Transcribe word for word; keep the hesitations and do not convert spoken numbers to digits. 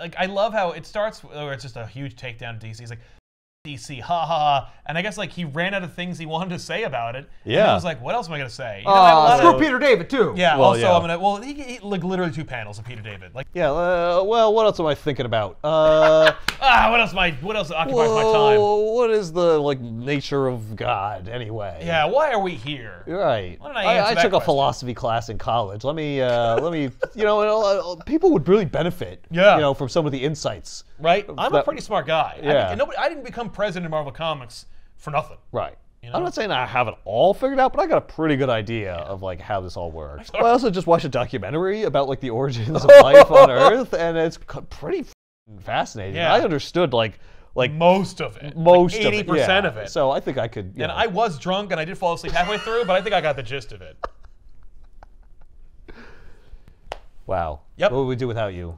like, I love how it starts where it's just a huge takedown of D C. He's like, D C, ha ha ha. And I guess like he ran out of things he wanted to say about it. Yeah. And I was like, what else am I going to say? You know, uh, screw of, Peter David, too. Yeah, well, also, yeah. I'm going to, well, he, he, like literally two panels of Peter David. Like, yeah, uh, well, what else am I thinking about? Uh, ah, what else, my, what else occupies well, my time? What is the, like, nature of God, anyway? Yeah, why are we here? Right. Why don't I answer I, I that took question? a philosophy class in college. Let me, uh, let me, you know, people would really benefit, yeah. you know, from some of the insights. Right? I'm that, a pretty smart guy. Yeah. I, mean, and nobody, I didn't become president of Marvel Comics for nothing. Right. You know? I'm not saying I have it all figured out, but I got a pretty good idea yeah. of like how this all works. I, well, I also just watched a documentary about like the origins of life on Earth, and it's pretty fascinating. Yeah. I understood like like most of it, most like eighty percent of it. Yeah. of it. So I think I could. You and know. I was drunk, and I did fall asleep halfway through, but I think I got the gist of it. Wow. Yep. What would we do without you?